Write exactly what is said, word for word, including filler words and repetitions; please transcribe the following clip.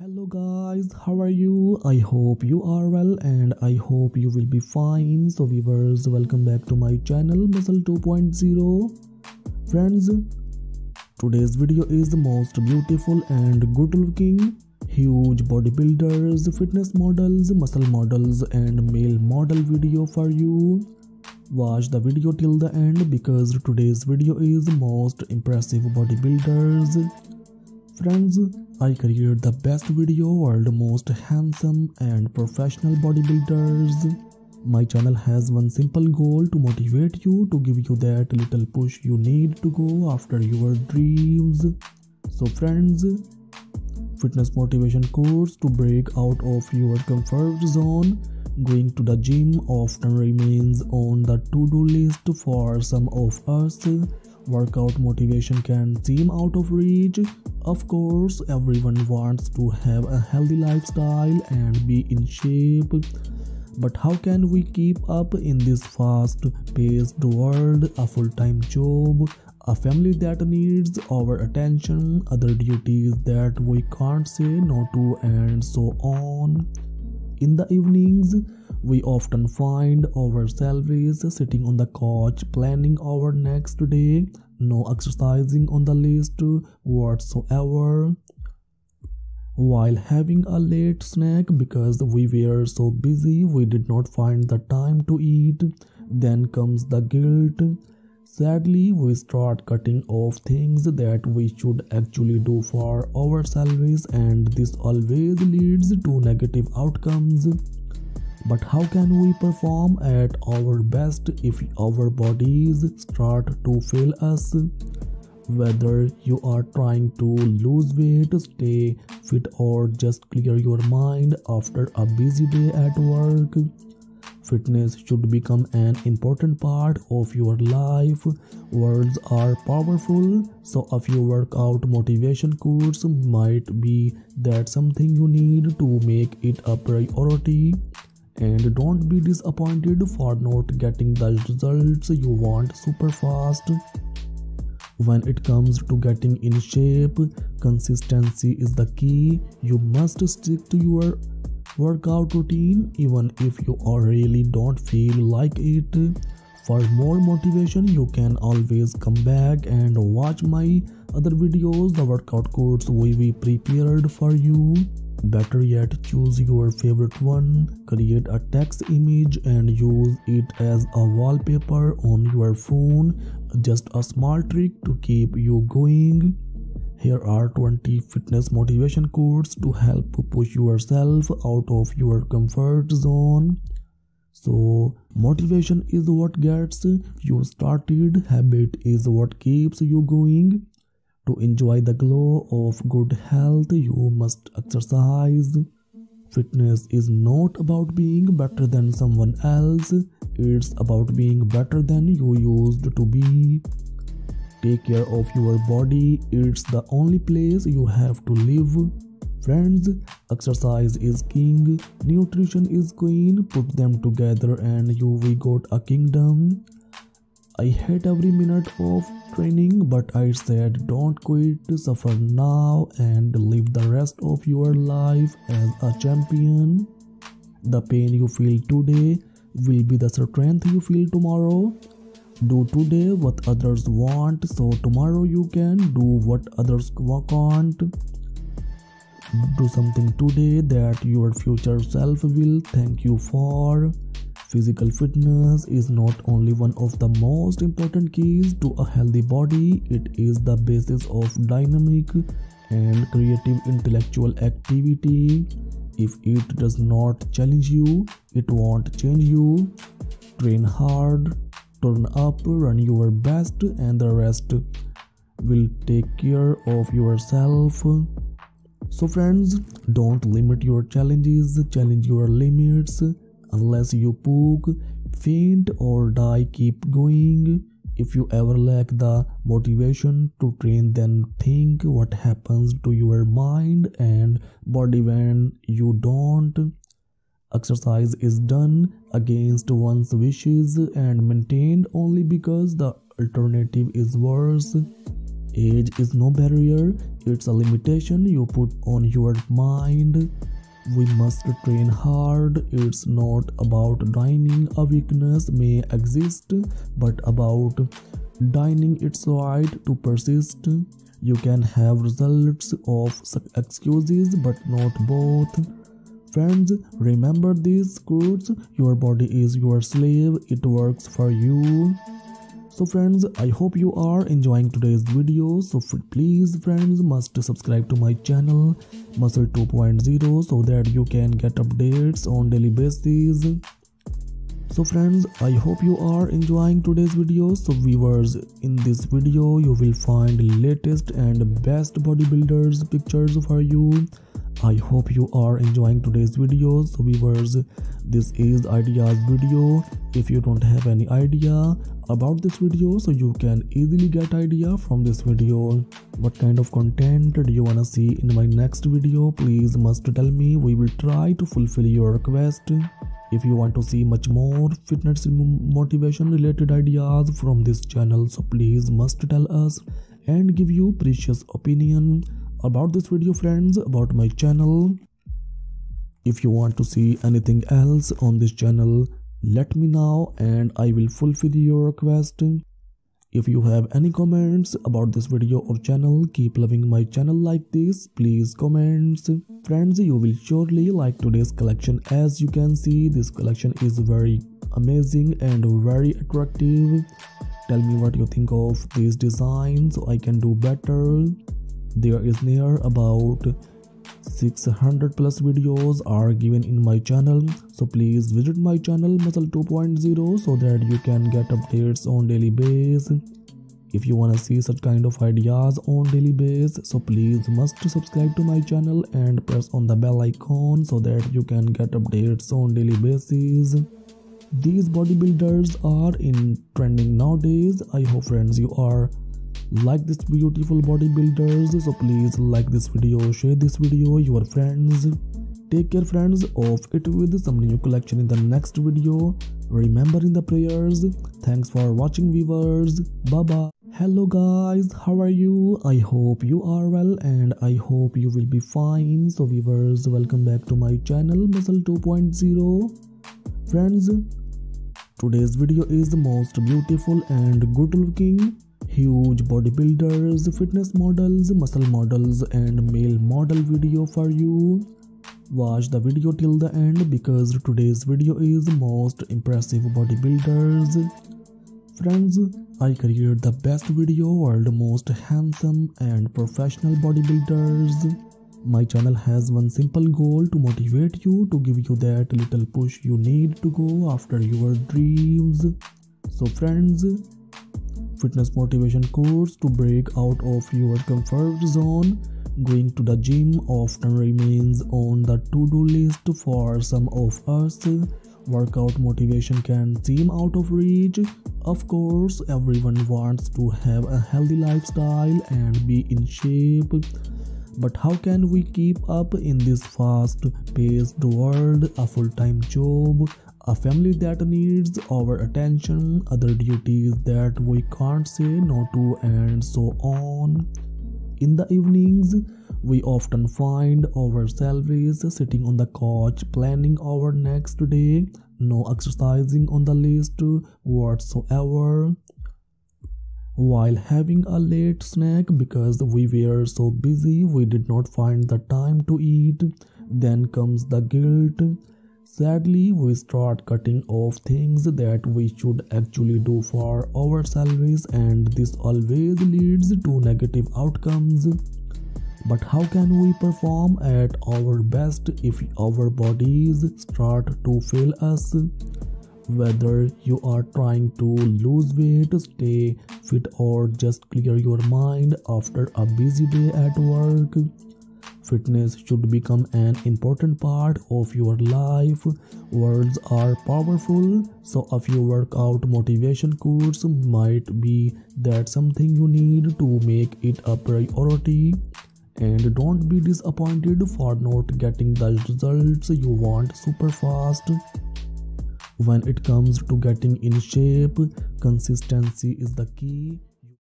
Hello guys, how are you? I hope you are well and I hope you will be fine. So viewers, welcome back to my channel Muscle two point oh. friends, today's video is the most beautiful and good looking huge bodybuilders, fitness models, muscle models and male model video for you. Watch the video till the end because today's video is most impressive bodybuilders. Friends, I created the best video or the most handsome and professional bodybuilders. My channel has one simple goal: to motivate you, to give you that little push you need to go after your dreams. So friends, fitness motivation course to break out of your comfort zone. Going to the gym often remains on the to-do list for some of us. Workout motivation can seem out of reach. Of course, everyone wants to have a healthy lifestyle and be in shape. But how can we keep up in this fast-paced world? A full-time job, a family that needs our attention, other duties that we can't say no to, and so on. In the evenings, we often find ourselves sitting on the couch planning our next day, no exercising on the list whatsoever, while having a late snack because we were so busy we did not find the time to eat. Then comes the guilt. Sadly, we start cutting off things that we should actually do for ourselves, and this always leads to negative outcomes. But how can we perform at our best if our bodies start to fail us? Whether you are trying to lose weight, stay fit, or just clear your mind after a busy day at work, fitness should become an important part of your life. Words are powerful, so a few workout motivation course might be that something you need to make it a priority. And don't be disappointed for not getting the results you want super fast. When it comes to getting in shape, consistency is the key. You must stick to your workout routine even if you really don't feel like it. For more motivation, you can always come back and watch my other videos, the workout course will be prepared for you. Better yet, choose your favorite one, create a text image and use it as a wallpaper on your phone. Just a small trick to keep you going. Here are twenty fitness motivation quotes to help push yourself out of your comfort zone. So, motivation is what gets you started, habit is what keeps you going. To enjoy the glow of good health, you must exercise. Fitness is not about being better than someone else, it's about being better than you used to be. Take care of your body, it's the only place you have to live. Friends, exercise is king, nutrition is queen, put them together and you we got a kingdom. I hate every minute of training, but I said don't quit, suffer now and live the rest of your life as a champion. The pain you feel today will be the strength you feel tomorrow. Do today what others want, so tomorrow you can do what others can't. Do something today that your future self will thank you for. Physical fitness is not only one of the most important keys to a healthy body, it is the basis of dynamic and creative intellectual activity. If it does not challenge you, it won't change you. Train hard, turn up, run your best, and the rest will take care of yourself. So friends, don't limit your challenges, challenge your limits. Unless you puke, faint or die, keep going. If you ever lack the motivation to train, then think what happens to your mind and body when you don't. Exercise is done against one's wishes and maintained only because the alternative is worse. Age is no barrier, it's a limitation you put on your mind. We must train hard. It's not about denying a weakness may exist, but about denying its right to persist. You can have results of excuses, but not both. Friends, remember these quotes. Your body is your slave, it works for you. So friends, I hope you are enjoying today's video. So please friends, must subscribe to my channel Muscle two point oh so that you can get updates on daily basis. So friends, I hope you are enjoying today's video. So viewers, in this video you will find latest and best bodybuilders pictures for you. I hope you are enjoying today's video. So viewers, this is ideas video. If you don't have any idea about this video, so you can easily get idea from this video. What kind of content do you wanna see in my next video? Please must tell me. We will try to fulfill your request. If you want to see much more fitness motivation related ideas from this channel, so please must tell us and give your precious opinion about this video friends, about my channel. If you want to see anything else on this channel, let me know and I will fulfill your request. If you have any comments about this video or channel, keep loving my channel like this. Please comments friends, you will surely like today's collection. As you can see, this collection is very amazing and very attractive. Tell me what you think of these designs so I can do better. There is near about six hundred plus videos are given in my channel, so please visit my channel Muscle two point oh so that you can get updates on daily basis. If you wanna see such kind of ideas on daily basis, so please must subscribe to my channel and press on the bell icon so that you can get updates on daily basis. These bodybuilders are in trending nowadays. I hope friends you are like this beautiful bodybuilders, so please like this video, share this video your friends. Take care friends, off it with some new collection in the next video. Remember in the prayers. Thanks for watching viewers, bye bye. Hello guys, how are you? I hope you are well and I hope you will be fine. So viewers, welcome back to my channel Muscle two point oh. friends, today's video is the most beautiful and good looking huge bodybuilders, fitness models, muscle models and male model video for you. Watch the video till the end because today's video is most impressive bodybuilders. Friends, I created the best video or the most handsome and professional bodybuilders. My channel has one simple goal: to motivate you, to give you that little push you need to go after your dreams. So friends, fitness motivation course to break out of your comfort zone. Going to the gym often remains on the to-do list for some of us. Workout motivation can seem out of reach. Of course, everyone wants to have a healthy lifestyle and be in shape. But how can we keep up in this fast-paced world? A full-time job, a family that needs our attention, other duties that we can't say no to, and so on. In the evenings, we often find ourselves sitting on the couch planning our next day, no exercising on the list whatsoever, while having a late snack because we were so busy we did not find the time to eat. Then comes the guilt. Sadly, we start cutting off things that we should actually do for ourselves, and this always leads to negative outcomes. But how can we perform at our best if our bodies start to fail us? Whether you are trying to lose weight, stay fit, or just clear your mind after a busy day at work, fitness should become an important part of your life. Words are powerful, so a few workout motivation courses might be that something you need to make it a priority. And don't be disappointed for not getting the results you want super fast. When it comes to getting in shape, consistency is the key.